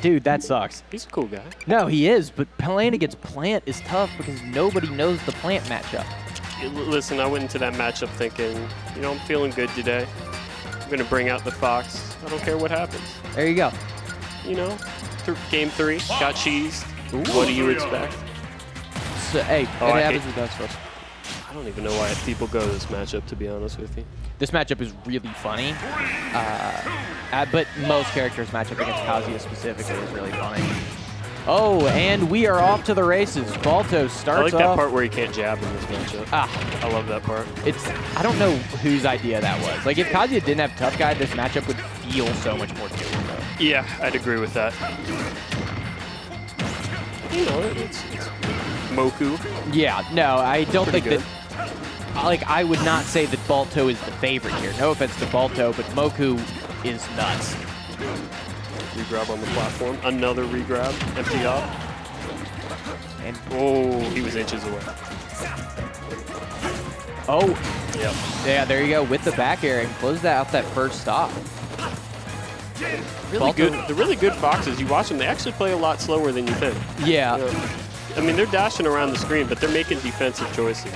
Dude, that sucks. He's a cool guy. No, he is, but playing against Plant is tough because nobody knows the Plant matchup. Listen, I went into that matchup thinking, you know, I'm feeling good today. I'm going to bring out the Fox. I don't care what happens. There you go. You know, game 3, got cheesed. Ooh. What do you expect? So, hey, it happens with us first. I don't even know why people go to this matchup, to be honest with you. This matchup is really funny, but most characters' matchup against Kazuya specifically is really funny. Oh, and we are off to the races. Balto starts off. I like that part where he can't jab in this matchup. Ah, I love that part. I don't know whose idea that was. Like, if Kazuya didn't have Tough Guy, this matchup would feel so much more doable. Yeah, I'd agree with that. You know, it's Mokou. Yeah, no, I don't think that. Like, I would not say that Balto is the favorite here. No offense to Balto, but Mokou is nuts. Regrab on the platform. Another regrab. Empty up. And oh, he was inches away. Oh. Yep. Yeah, there you go. With the back air and close that out that first stop. Really Balto. Good. The really good Foxes, you watch them, they actually play a lot slower than you think. Yeah. I mean, they're dashing around the screen, but they're making defensive choices.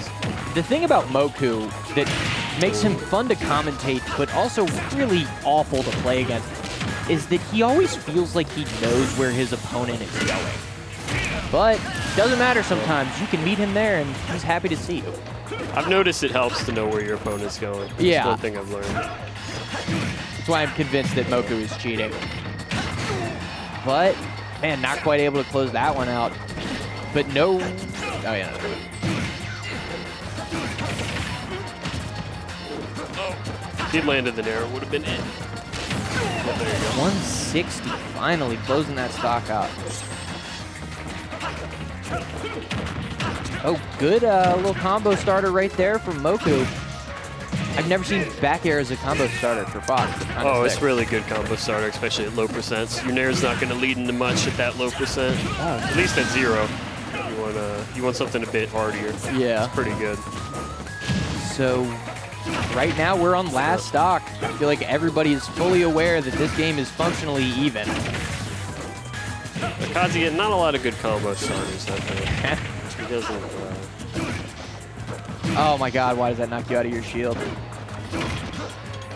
The thing about Mokou that makes him fun to commentate, but also really awful to play against, is that he always feels like he knows where his opponent is going. But doesn't matter sometimes. You can meet him there, and he's happy to see you. I've noticed it helps to know where your opponent's going. That's one thing I've learned. That's why I'm convinced that Mokou is cheating. But, man, not quite able to close that one out. But no... Oh, yeah. Oh, he landed the narrow. Would have been in. 160, finally closing that stock out. Oh, good little combo starter right there from Mokou. I've never seen back air as a combo starter for Fox. Oh, it's really good combo starter, especially at low percents. Your nair's not going to lead into much at that low percent. Oh. At least at 0. You want something a bit hardier. Yeah. It's pretty good. So, right now we're on last stock. I feel like everybody is fully aware that this game is functionally even. Kazuya, not a lot of good combo starters, I think. He doesn't... Oh my god, why does that knock you out of your shield?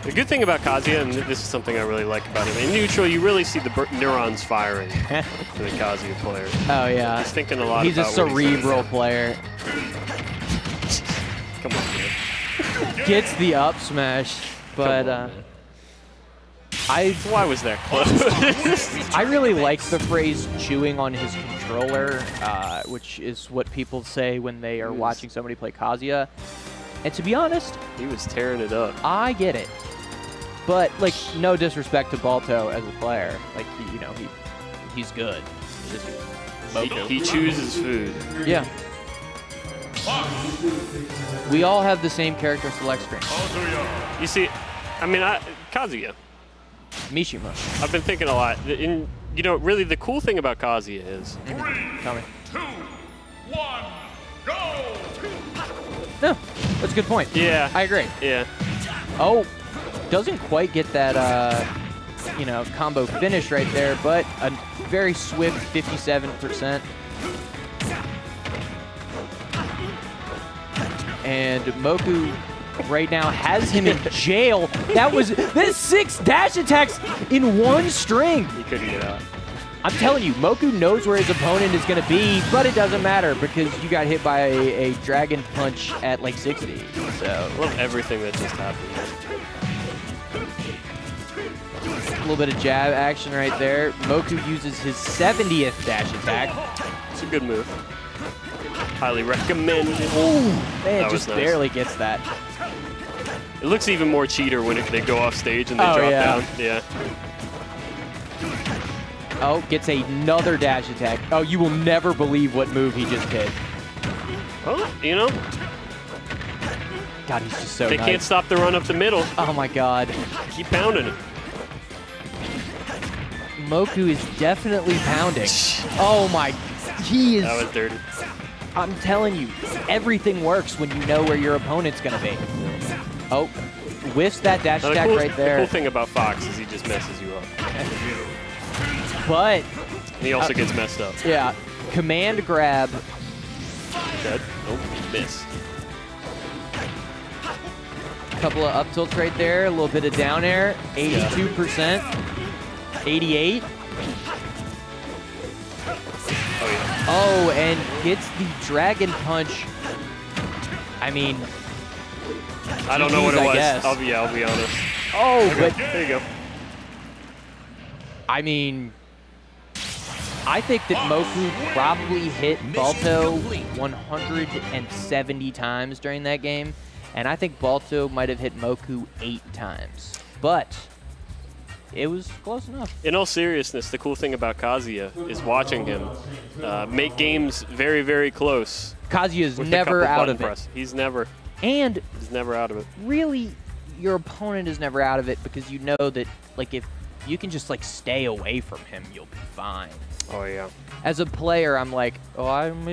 The good thing about Kazuya, and this is something I really like about him, in neutral you really see the neurons firing for the Kazuya player. Oh yeah. He's thinking a lot about what he's doing. He's a cerebral player. Come on, dude. Gets the up smash, but... Why was that close? I really like the phrase chewing on his controller, which is what people say when they are watching somebody play Kazuya. And to be honest, he was tearing it up. I get it. But, like, no disrespect to Balto as a player. Like, he, you know, he's good. He chooses food. Yeah. We all have the same character select screen. You see, I mean, Kazuya. Mishima. I've been thinking a lot. You know, really, the cool thing about Kazuya is... 3, 2, 1, go! No, that's a good point. Yeah. I agree. Yeah. Oh, doesn't quite get that, you know, combo finish right there, but a very swift 57%. And Mokou... right now has him in jail. That was that's 6 dash attacks in one string. He couldn't get out. I'm telling you, Mokou knows where his opponent is going to be, but it doesn't matter because you got hit by a dragon punch at like 60. So I love everything that just happened. A little bit of jab action right there. Mokou uses his 70th dash attack. It's a good move. Highly recommend. Ooh, man, just barely gets that. It looks even more cheater when they go off stage and they drop down. Yeah. Oh, gets another dash attack. Oh, you will never believe what move he just did. Oh, you know. God, he's just so nice. They can't stop the run up the middle. Oh, my God. Keep pounding him. Mokou is definitely pounding. Oh, my. He is. That was dirty. I'm telling you, everything works when you know where your opponent's going to be. Oh, whiffs that dash attack right there. The cool thing about Fox is he just messes you up. but... And he also gets messed up. Yeah. Command grab. Dead. Nope. Miss. Couple of up tilts right there. A little bit of down air. 82%. 88. Oh, yeah. Oh, and gets the dragon punch. I mean... I don't know what it was. I'll be honest. Oh, okay. But... There you go. I mean... I think that Mokou probably hit Balto 170 times during that game, and I think Balto might have hit Mokou 8 times. But it was close enough. In all seriousness, the cool thing about Kazuya is watching him make games very, very close. Kazuya's never out of it. He's never. And he's never out of it. Really, your opponent is never out of it because you know that, like, if you can just, like, stay away from him, you'll be fine. Oh, yeah. As a player, I'm like, oh, I'm